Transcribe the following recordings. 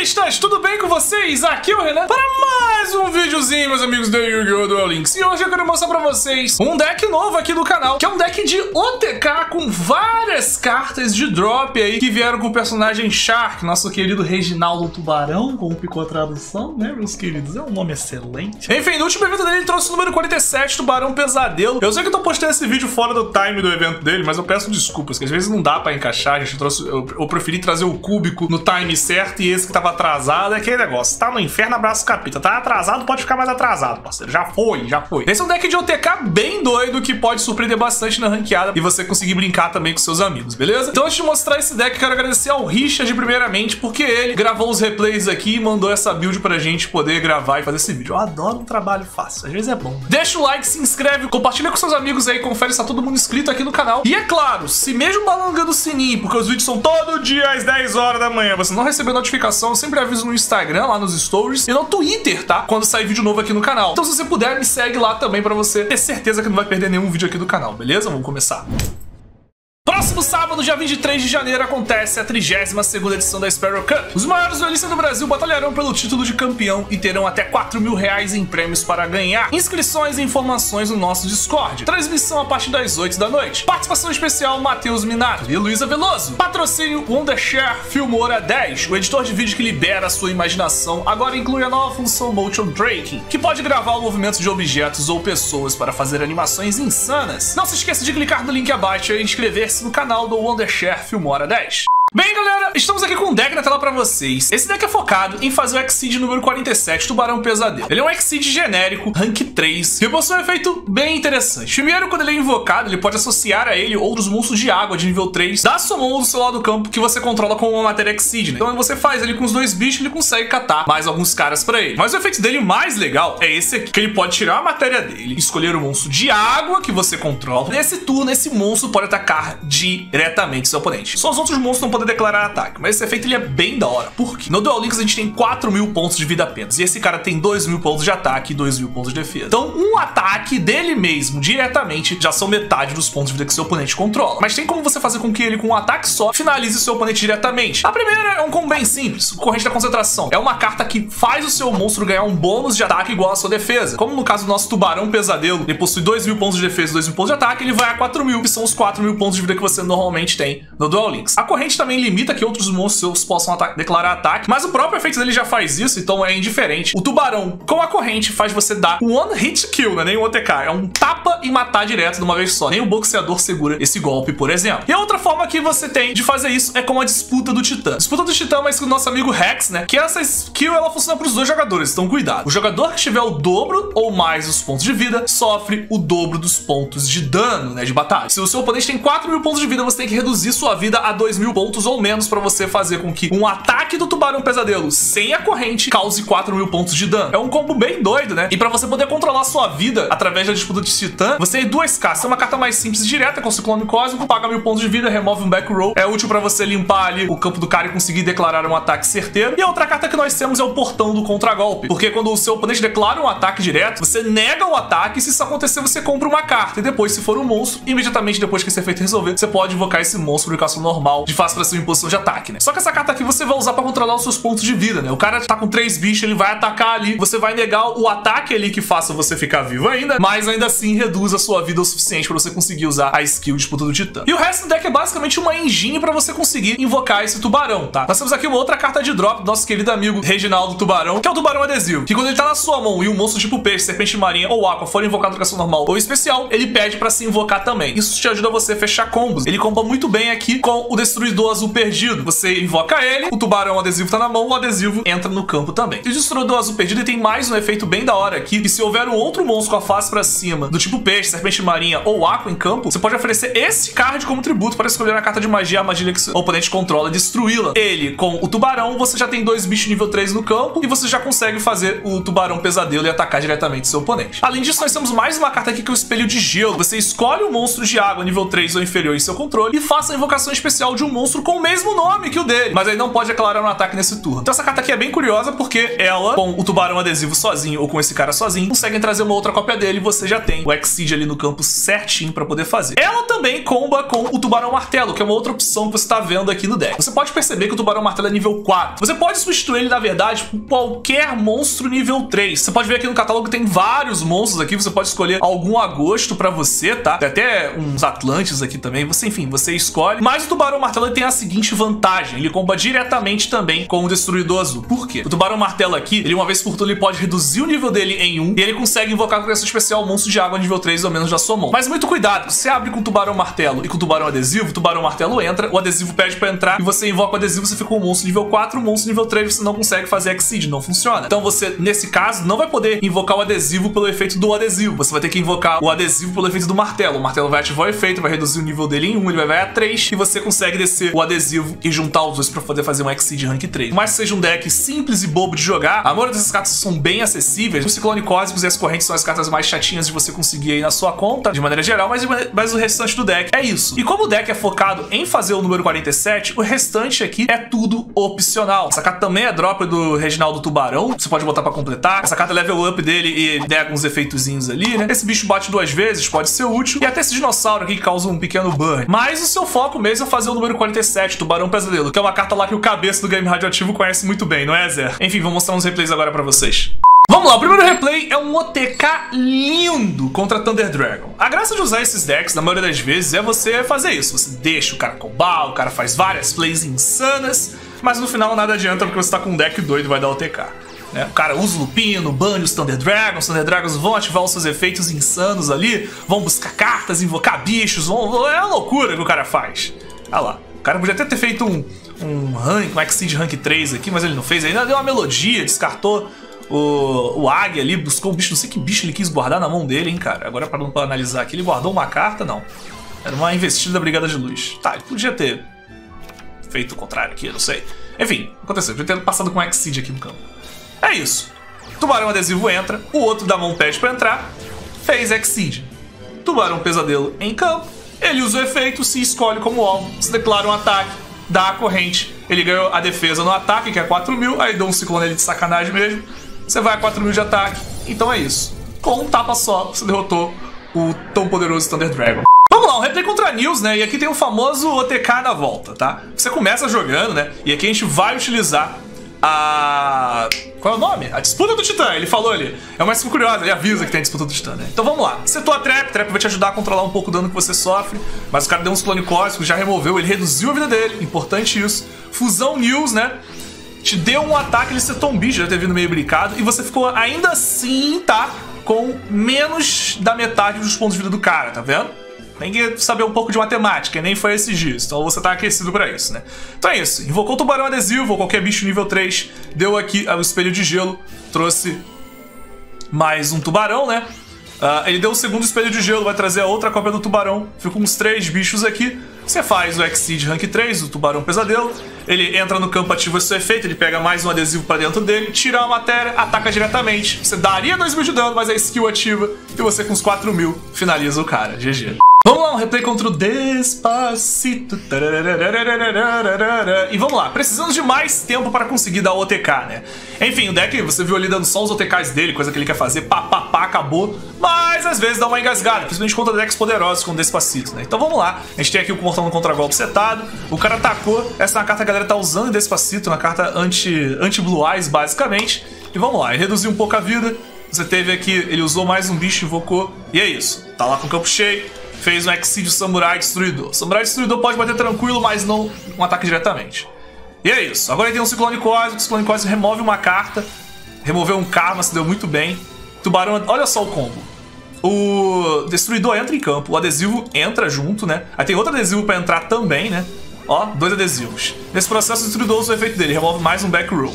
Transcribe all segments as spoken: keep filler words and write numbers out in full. Tubaristas, tudo bem com vocês? Aqui é o Renan para mais um videozinho, meus amigos da Yu-Gi-Oh! Duel Links. E hoje eu quero mostrar pra vocês um deck novo aqui do canal, que é um deck de O T K com várias cartas de drop aí que vieram com o personagem Shark, nosso querido Reginaldo Tubarão, como ficou a tradução, né, meus queridos? É um nome excelente. Enfim, no último evento dele ele trouxe o número quarenta e sete, Tubarão Pesadelo. Eu sei que eu tô postando esse vídeo fora do time do evento dele, mas eu peço desculpas, que às vezes não dá pra encaixar. A gente trouxe, eu, eu preferi trazer o cúbico no time certo e esse que tava atrasado é aquele negócio. Tá no inferno, abraço capita. Tá atrasado, pode ficar mais atrasado, parceiro. Já foi, já foi. Esse é um deck de O T K bem doido que pode surpreender bastante na ranqueada e você conseguir brincar também com seus amigos, beleza? Então, antes de mostrar esse deck, quero agradecer ao Richard primeiramente, porque ele gravou os replays aqui e mandou essa build pra gente poder gravar e fazer esse vídeo. Eu adoro um trabalho fácil, às vezes é bom. Deixa o like, se inscreve, compartilha com seus amigos aí, confere se tá todo mundo inscrito aqui no canal. E é claro, se mesmo balangando o sininho, porque os vídeos são todo dia às dez horas da manhã, você não recebeu notificação, eu sempre aviso no Instagram, lá nos stories, e no Twitter, tá? Quando sair vídeo novo aqui no canal. Então, se você puder, me segue lá também pra você ter certeza que não vai perder nenhum vídeo aqui do canal, beleza? Vamos começar. Próximo sábado, dia vinte e três de janeiro, acontece a trigésima segunda edição da Sparrow Cup. Os maiores duelistas do Brasil batalharão pelo título de campeão e terão até quatro mil reais em prêmios para ganhar. Inscrições e informações no nosso Discord. Transmissão a partir das oito da noite. Participação especial Matheus Minato e Luísa Veloso. Patrocínio Wondershare Filmora dez, o editor de vídeo que libera a sua imaginação, agora inclui a nova função Motion Tracking, que pode gravar o movimento de objetos ou pessoas para fazer animações insanas. Não se esqueça de clicar no link abaixo e inscrever-se no canal do Wondershare Filmora dez. Bem, galera, estamos aqui com um deck na tela pra vocês. Esse deck é focado em fazer o Exceed número quarenta e sete, Tubarão Pesadelo. Ele é um Exceed genérico, rank três, que possui um efeito bem interessante. Primeiro, quando ele é invocado, ele pode associar a ele outros monstros de água de nível três da sua mão do seu lado do campo que você controla com uma matéria Exceed, né? Então, quando você faz ele com os dois bichos, ele consegue catar mais alguns caras pra ele. Mas o efeito dele mais legal é esse aqui, que ele pode tirar a matéria dele, escolher o monstro de água que você controla. Nesse turno, esse monstro pode atacar diretamente seu oponente. Só os outros monstros não podem declarar ataque, mas esse efeito ele é bem da hora. Por quê? No Duel Links a gente tem quatro mil pontos de vida apenas, e esse cara tem dois mil pontos de ataque e dois mil pontos de defesa. Então um ataque dele mesmo, diretamente, já são metade dos pontos de vida que seu oponente controla. Mas tem como você fazer com que ele, com um ataque só, finalize seu oponente diretamente. A primeira é um combo bem simples, Corrente da Concentração. É uma carta que faz o seu monstro ganhar um bônus de ataque igual à sua defesa. Como no caso do nosso Tubarão Pesadelo, ele possui dois mil pontos de defesa e dois mil pontos de ataque, ele vai a quatro mil, que são os quatro mil pontos de vida que você normalmente tem no Duel Links. A Corrente também limita que outros monstros possam ata declarar ataque, mas o próprio efeito dele já faz isso, então é indiferente. O Tubarão com a Corrente faz você dar one hit kill, né? Nem um O T K, é um tapa e matar direto de uma vez só. Nem o boxeador segura esse golpe, por exemplo. E a outra forma que você tem de fazer isso é com a Disputa do Titã. Disputa do Titã, mas com o nosso amigo Rex, né? Que essa skill, ela funciona para os dois jogadores, então cuidado. O jogador que tiver o dobro ou mais dos pontos de vida sofre o dobro dos pontos de dano, né? De batalha. Se o seu oponente tem quatro mil pontos de vida, você tem que reduzir sua vida a dois mil pontos ou menos para você fazer com que um ataque do Tubarão Pesadelo sem a Corrente cause quatro mil pontos de dano. É um combo bem doido, né? E para você poder controlar sua vida através da Disputa de Titã, você tem duas cartas. É uma carta mais simples e direta, com o Ciclone Cósmico, paga mil pontos de vida, remove um back row. É útil para você limpar ali o campo do cara e conseguir declarar um ataque certeiro. E a outra carta que nós temos é o Portão do Contragolpe, porque quando o seu oponente declara um ataque direto, você nega o ataque e se isso acontecer, você compra uma carta. E depois, se for um monstro, imediatamente depois que esse efeito resolver, você pode invocar esse monstro de caça normal, de fácil em posição de ataque, né? Só que essa carta aqui você vai usar pra controlar os seus pontos de vida, né? O cara tá com três bichos, ele vai atacar ali, você vai negar o ataque ali que faça você ficar vivo ainda, mas ainda assim reduz a sua vida o suficiente pra você conseguir usar a skill Disputa do Titã. E o resto do deck é basicamente uma engine pra você conseguir invocar esse Tubarão, tá? Nós temos aqui uma outra carta de drop do nosso querido amigo Reginaldo Tubarão, que é o Tubarão Adesivo, que quando ele tá na sua mão e um monstro tipo peixe, serpente marinha ou aqua for invocado com ação normal ou especial, ele pede pra se invocar também. Isso te ajuda a você fechar combos. Ele comba muito bem aqui com o Destruidor Azul perdido. Você invoca ele, o Tubarão Adesivo tá na mão, o adesivo entra no campo também. E o Destruidor Azul perdido tem mais um efeito bem da hora aqui, que se houver um outro monstro com a face pra cima, do tipo peixe, serpente marinha ou aqua em campo, você pode oferecer esse card como tributo para escolher a carta de magia, a magia que seu oponente controla e destruí-la. Ele, com o Tubarão, você já tem dois bichos nível três no campo e você já consegue fazer o Tubarão Pesadelo e atacar diretamente seu oponente. Além disso, nós temos mais uma carta aqui que é o Espelho de Gelo. Você escolhe um monstro de água nível três ou inferior em seu controle e faça a invocação especial de um monstro com o mesmo nome que o dele, mas ele não pode declarar um ataque nesse turno. Então essa carta aqui é bem curiosa porque ela, com o Tubarão Adesivo sozinho ou com esse cara sozinho, conseguem trazer uma outra cópia dele e você já tem o Exceed ali no campo certinho pra poder fazer. Ela também comba com o Tubarão Martelo, que é uma outra opção que você tá vendo aqui no deck. Você pode perceber que o Tubarão Martelo é nível quatro. Você pode substituir ele, na verdade, por qualquer monstro nível três. Você pode ver aqui no catálogo que tem vários monstros aqui, você pode escolher algum a gosto pra você, tá? Tem até uns Atlantes aqui também, você, enfim, você escolhe. Mas o Tubarão Martelo ele tem a seguinte vantagem, ele comba diretamente também com o Destruidor Azul. Por quê? O Tubarão Martelo aqui, ele uma vez por turno ele pode reduzir o nível dele em um e ele consegue invocar com criação especial um monstro de água nível três ou menos da sua mão. Mas muito cuidado, você abre com o Tubarão Martelo e com o Tubarão Adesivo, o Tubarão Martelo entra, o Adesivo pede pra entrar e você invoca o Adesivo, você fica com um monstro nível quatro, um monstro nível três, você não consegue fazer Exceed, não funciona. Então você, nesse caso, não vai poder invocar o Adesivo pelo efeito do Adesivo, você vai ter que invocar o Adesivo pelo efeito do Martelo. O Martelo vai ativar o efeito, vai reduzir o nível dele em um, ele vai vai a três e você consegue descer o Adesivo e juntar os dois pra poder fazer um Exceed rank três. Mas seja um deck simples e bobo de jogar, a maioria dessas cartas são bem acessíveis, os Ciclone Cósmicos e as Correntes são as cartas mais chatinhas de você conseguir aí na sua conta, de maneira geral, mas, mas o restante do deck é isso. E como o deck é focado em fazer o número quarenta e sete, o restante aqui é tudo opcional. Essa carta também é drop do Reginaldo Tubarão, você pode botar pra completar, essa carta é level up dele e nega uns efeitozinhos ali, né? Esse bicho bate duas vezes, pode ser útil, e até esse dinossauro aqui que causa um pequeno burn. Mas o seu foco mesmo é fazer o número quarenta e sete, Tubarão Pesadelo, que é uma carta lá que o cabeça do game radioativo conhece muito bem, não é, Zé? Enfim, vou mostrar uns replays agora pra vocês. Vamos lá, o primeiro replay é um O T K lindo contra Thunder Dragon. A graça de usar esses decks, na maioria das vezes, é você fazer isso. Você deixa o cara combar, o cara faz várias plays insanas, mas no final nada adianta porque você tá com um deck doido e vai dar O T K. Né? O cara usa o Lupino, bane os Thunder Dragons, os Thunder Dragons vão ativar os seus efeitos insanos ali, vão buscar cartas, invocar bichos, vão... é uma loucura que o cara faz. Olha lá, o cara podia até ter feito um, um rank, um Exceed rank três aqui, mas ele não fez, ele ainda deu uma melodia, descartou O, o águia ali, buscou um bicho, não sei que bicho ele quis guardar na mão dele, hein, cara. Agora parando pra analisar aqui, ele guardou uma carta, não. Era uma Investida da Brigada de Luz. Tá, ele podia ter feito o contrário aqui, eu não sei. Enfim, aconteceu, podia ter passado com um Exceed aqui no campo. É isso. Tubarão Adesivo entra, o outro da mão pede pra entrar, fez Exceed. Tubarão Pesadelo em campo, ele usa o efeito, se escolhe como alvo, se declara um ataque, dá a corrente. Ele ganhou a defesa no ataque, que é quatro mil, aí deu um ciclone ali de sacanagem mesmo. Você vai a quatro mil de ataque, então é isso. Com um tapa só, você derrotou o tão poderoso Thunder Dragon. Vamos lá, um replay contra Nils, né? E aqui tem o famoso O T K na volta, tá? Você começa jogando, né? E aqui a gente vai utilizar a... qual é o nome? A Disputa do Titã, ele falou ali. É uma coisa curiosa, ele avisa que tem a Disputa do Titã, né? Então vamos lá. Setou a Trap, Trap vai te ajudar a controlar um pouco o dano que você sofre, mas o cara deu uns clones cósmicos, já removeu, ele reduziu a vida dele, importante isso. Fusão Nils, né? Te deu um ataque, ele setou um bicho, já teve vindo meio brincado, e você ficou ainda assim, tá? Com menos da metade dos pontos de vida do cara, tá vendo? Tem que saber um pouco de matemática, e nem foi esses dias, então você tá aquecido pra isso, né? Então é isso, invocou o Tubarão Adesivo, ou qualquer bicho nível três, deu aqui o Espelho de Gelo, trouxe mais um tubarão, né? Uh, ele deu o segundo Espelho de Gelo, vai trazer a outra cópia do tubarão, ficam uns três bichos aqui. Você faz o Exceed rank três, o Tubarão Pesadelo, ele entra no campo, ativa esse efeito, ele pega mais um adesivo pra dentro dele, tira a matéria, ataca diretamente. Você daria dois mil de dano, mas a skill ativa e você com os quatro mil finaliza o cara, G G. Vamos lá, um replay contra o Despacito. E vamos lá, precisamos de mais tempo para conseguir dar o O T K, né? Enfim, o deck, você viu ali dando só os O T Ks dele, coisa que ele quer fazer, pá, pá, pá, acabou. Mas às vezes dá uma engasgada, principalmente contra decks poderosos com o Despacito, né? Então vamos lá, a gente tem aqui o Portão do Contragolpe setado, o cara atacou, essa é uma carta que a galera tá usando em Despacito, uma carta anti, anti-Blue Eyes, basicamente. E vamos lá, ele reduziu um pouco a vida, você teve aqui, ele usou mais um bicho, invocou, e é isso. Tá lá com o campo cheio. Fez um Exceed Samurai Destruidor. Samurai Destruidor pode bater tranquilo, mas não um ataque diretamente. E é isso. Agora ele tem um Ciclone Cósmico. O Ciclone Cósmico remove uma carta. Removeu um Karma, se deu muito bem. Tubarão... olha só o combo. O Destruidor entra em campo. O Adesivo entra junto, né? Aí tem outro Adesivo pra entrar também, né? Ó, dois Adesivos. Nesse processo, o Destruidor usa o efeito dele. Remove mais um back row.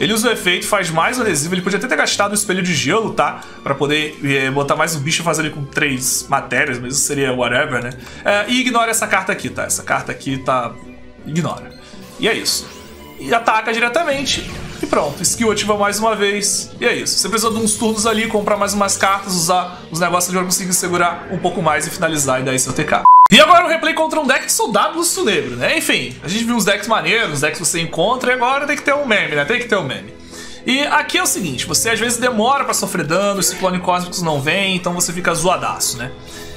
Ele usa o efeito, faz mais o adesivo, ele podia até ter gastado o espelho de gelo, tá? Pra poder é, botar mais um bicho e fazer ele com três matérias, mas isso seria whatever, né? É, e ignora essa carta aqui, tá? Essa carta aqui tá... ignora. E é isso. E ataca diretamente. E pronto, skill ativa mais uma vez. E é isso. Você precisa de uns turnos ali, comprar mais umas cartas, usar os negócios ali pra conseguir segurar um pouco mais e finalizar e dar esse O T K. E agora o replay contra um deck soldado Lúcio Negro, né? Enfim, a gente viu uns decks maneiros, os decks que você encontra, e agora tem que ter um meme, né? Tem que ter um meme. E aqui é o seguinte, você às vezes demora pra sofrer dano, os ciclones cósmicos não vêm, então você fica zoadaço, né?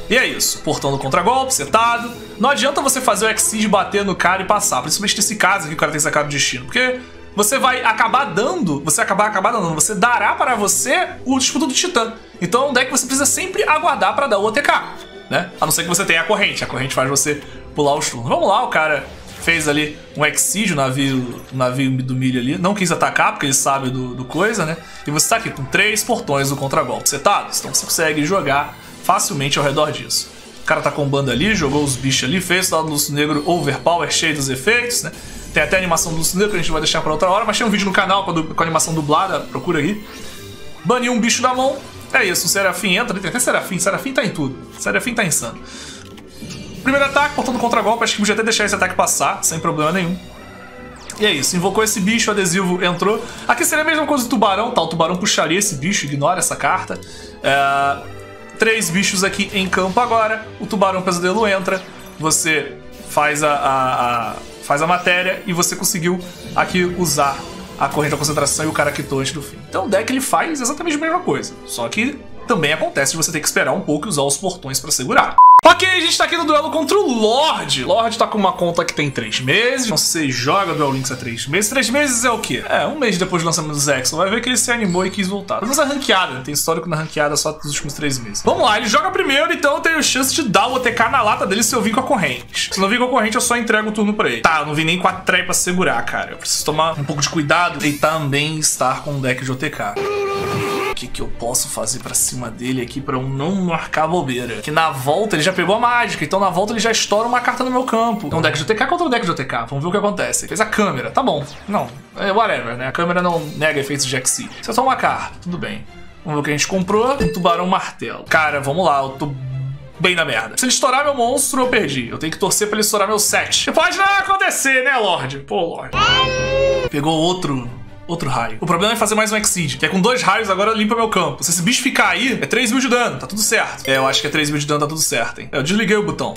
E é isso, portão do contragolpe, setado. Não adianta você fazer o Exceed bater no cara e passar, principalmente nesse caso aqui que o cara tem sacado de destino, porque você vai acabar dando, você acabar, acabar dando, você dará para você o Disputa do Titã. Então é um deck que você precisa sempre aguardar pra dar o O T K. Né? A não ser que você tenha a corrente, a corrente faz você pular os turnos. Vamos lá, o cara fez ali um exílio, o navio, navio do milho ali, não quis atacar porque ele sabe do, do coisa, né? E você tá aqui com três portões do contragolpe setados, então você consegue jogar facilmente ao redor disso. O cara tá combando ali, jogou os bichos ali, fez o lado do Lúcio Negro overpower, cheio dos efeitos, né? Tem até a animação do Lúcio Negro que a gente vai deixar pra outra hora, mas tem um vídeo no canal com a, com a animação dublada, procura aí. Baniu um bicho da mão. É isso, o Serafim entra, tem até Serafim, Serafim tá em tudo, Serafim tá insano. Primeiro ataque, portão do contragolpe, acho que podia até deixar esse ataque passar, sem problema nenhum. E é isso, invocou esse bicho, o adesivo entrou. Aqui seria a mesma coisa do tubarão, tá? O tubarão puxaria esse bicho, ignora essa carta. É... Três bichos aqui em campo agora, o tubarão pesadelo entra, você faz a, a, a, faz a matéria e você conseguiu aqui usar a corrente da concentração e o cara quitou antes do fim. Então o deck ele faz exatamente a mesma coisa, só que também acontece de você ter que esperar um pouco e usar os portões pra segurar. Ok, a gente tá aqui no duelo contra o Lorde. Lorde tá com uma conta que tem três meses, então você joga Duel Links há três meses. três meses é o quê? É, um mês depois do lançamento do Zex, vai ver que ele se animou e quis voltar. Pelo menos a ranqueada, né? Tem histórico na ranqueada só dos últimos três meses. Vamos lá, ele joga primeiro, então eu tenho chance de dar o O T K na lata dele se eu vim com a corrente. Se não vir com a corrente, eu só entrego o turno pra ele. Tá, eu não vim nem com a trap pra segurar, cara. Eu preciso tomar um pouco de cuidado e também estar com um deck de O T K. Que, que eu posso fazer pra cima dele aqui pra eu não marcar bobeira? Que na volta ele já pegou a mágica, então na volta ele já estoura uma carta no meu campo. Então um deck de O T K contra um deck de O T K, vamos ver o que acontece. Fez a câmera, tá bom. Não, whatever, né? A câmera não nega efeitos de Exceed. Isso é só uma carta, tudo bem. Vamos ver o que a gente comprou. Um tubarão martelo. Cara, vamos lá, eu tô bem na merda. Se ele estourar meu monstro, eu perdi. Eu tenho que torcer pra ele estourar meu set. Pode não acontecer, né, Lorde? Pô, Lorde. Pegou outro... Outro raio. O problema é fazer mais um Exceed, que é com dois raios agora limpa meu campo. Se esse bicho ficar aí, é três mil de dano, tá tudo certo. É, eu acho que é três mil de dano, tá tudo certo, hein. É, eu desliguei o botão.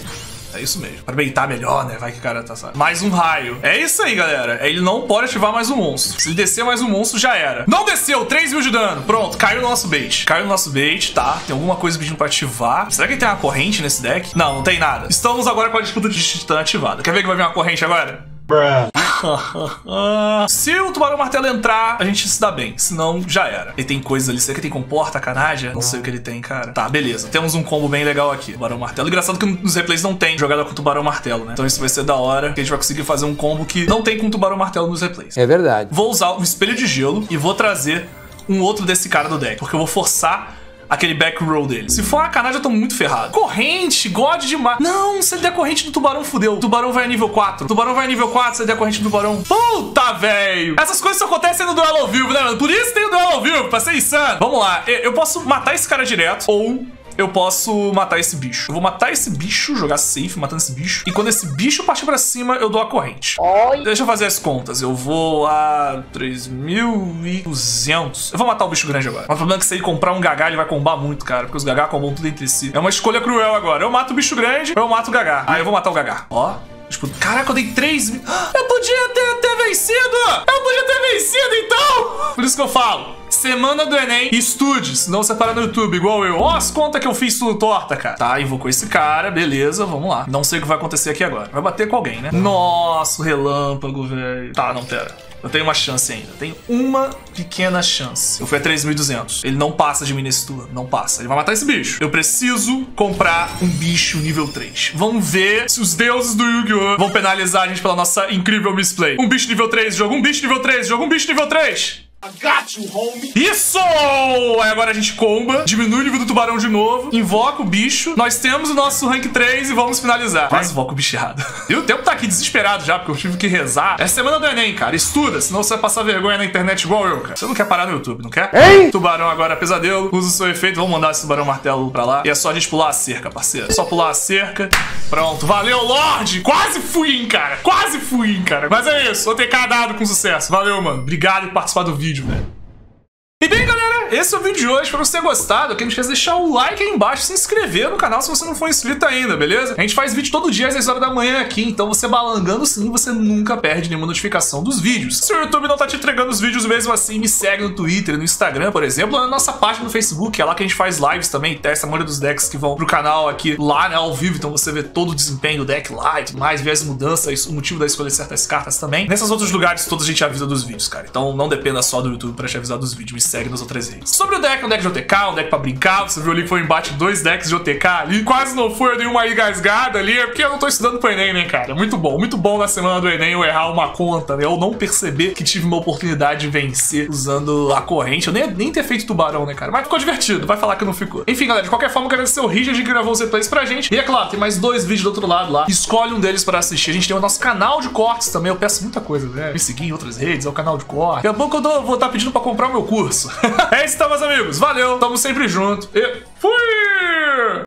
É isso mesmo. Pra beitar melhor, né? Vai que o cara tá, sabe? Mais um raio. É isso aí, galera. Ele não pode ativar mais um monstro. Se ele descer mais um monstro, já era. Não desceu! três mil de dano. Pronto, caiu no nosso bait. Caiu no nosso bait, tá? Tem alguma coisa pedindo pra ativar. Será que tem uma corrente nesse deck? Não, não tem nada. Estamos agora com a disputa de titã ativada. Quer ver que vai vir uma corrente agora? Bruh. Se o tubarão martelo entrar, a gente se dá bem. Senão, já era. Ele tem coisas ali. Será que ele tem comporta, canaja? Não sei o que ele tem, cara. Tá, beleza. Temos um combo bem legal aqui. Tubarão martelo. Engraçado que nos replays não tem jogada com tubarão martelo, né? Então isso vai ser da hora. Que a gente vai conseguir fazer um combo que não tem com tubarão martelo nos replays. É verdade. Vou usar um espelho de gelo e vou trazer um outro desse cara do deck. Porque eu vou forçar aquele back row dele. Se for uma canagem, eu tô muito ferrado. Corrente, God demais. Não, se ele der corrente do tubarão, fudeu. O tubarão vai a nível quatro. O tubarão vai a nível quatro, se ele der corrente do tubarão. Puta, velho! Essas coisas só acontecem no duelo ao vivo, né, mano? Por isso tem o duelo ao vivo, pra ser insano. Vamos lá, eu posso matar esse cara direto ou eu posso matar esse bicho. Eu vou matar esse bicho, jogar safe, matando esse bicho. E quando esse bicho partir pra cima, eu dou a corrente. Oi. Deixa eu fazer as contas. Eu vou a três mil e duzentos. Eu vou matar o bicho grande agora. Mas o problema é que se ele comprar um gagá, ele vai combar muito, cara. Porque os gagá combam tudo entre si. É uma escolha cruel agora. Eu mato o bicho grande ou eu mato o gagá. Ah, eu vou matar o gagá. Ó. Tipo, caraca, eu dei três mil. Eu podia ter, ter vencido! Eu podia ter vencido, então! Por isso que eu falo. Semana do Enem, estude, se não você para no YouTube, igual eu. Ó, as contas que eu fiz tudo torta, cara. Tá, invocou esse cara, beleza, vamos lá. Não sei o que vai acontecer aqui agora. Vai bater com alguém, né? Nossa, o relâmpago, velho. Tá, não, pera. Eu tenho uma chance ainda. Tenho uma pequena chance. Eu fui a três mil e duzentos. Ele não passa de mim nesse turno. Não passa. Ele vai matar esse bicho. Eu preciso comprar um bicho nível três. Vamos ver se os deuses do Yu-Gi-Oh! Vão penalizar a gente pela nossa incrível misplay. Um bicho nível três, joga um bicho nível três, joga um bicho nível três. I got you, homie. Isso! Aí agora a gente comba, diminui o nível do tubarão de novo, invoca o bicho, nós temos o nosso rank três e vamos finalizar. Quase invoca o bicho errado. E o tempo tá aqui desesperado já, porque eu tive que rezar. É semana do Enem, cara. Estuda, senão você vai passar vergonha na internet igual eu, cara. Você não quer parar no YouTube, não quer? Ei! Tubarão agora pesadelo, usa o seu efeito, vamos mandar esse tubarão martelo pra lá. E é só a gente pular a cerca, parceiro. É só pular a cerca. Pronto, valeu, Lorde! Quase fui, hein, cara. Quase fui, hein, cara. Mas é isso, vou ter cadado com sucesso. Valeu, mano. Obrigado por participar do vídeo. E bem, galera, esse é o vídeo de hoje. Espero que você tenha gostado. Aqui não esqueça de deixar o like aí embaixo, se inscrever no canal se você não for inscrito ainda, beleza? A gente faz vídeo todo dia às seis horas da manhã aqui, então você balangando sim, você nunca perde nenhuma notificação dos vídeos. Se o YouTube não tá te entregando os vídeos mesmo assim, me segue no Twitter, no Instagram, por exemplo, na nossa página no Facebook, é lá que a gente faz lives também, testa a maioria dos decks que vão pro canal aqui lá, né, ao vivo, então você vê todo o desempenho do deck lá e tudo mais, vê as mudanças, o motivo da escolha de certas cartas também. Nesses outros lugares todos a gente avisa dos vídeos, cara, então não dependa só do YouTube pra te avisar dos vídeos, me segue nas outras redes. Sobre o deck, um deck de O T K, um deck pra brincar, você viu ali que foi um embate de dois decks de O T K ali, quase não foi, eu dei uma engasgada ali, é porque eu não tô estudando pro Enem, né, cara? Muito bom, muito bom na semana do Enem eu errar uma conta, né, eu não perceber que tive uma oportunidade de vencer usando a corrente, eu nem, nem ter feito tubarão, né, cara? Mas ficou divertido, vai falar que não ficou. Enfim, galera, de qualquer forma, eu quero agradecer o Richard que gravou os replays pra gente, e é claro, tem mais dois vídeos do outro lado lá, escolhe um deles pra assistir, a gente tem o nosso canal de cortes também, eu peço muita coisa, né, me seguir em outras redes, é o canal de cortes, daqui a pouco eu dou, vou estar tá pedindo pra comprar o meu curso. É isso então, meus amigos, valeu, tamo sempre junto e fui!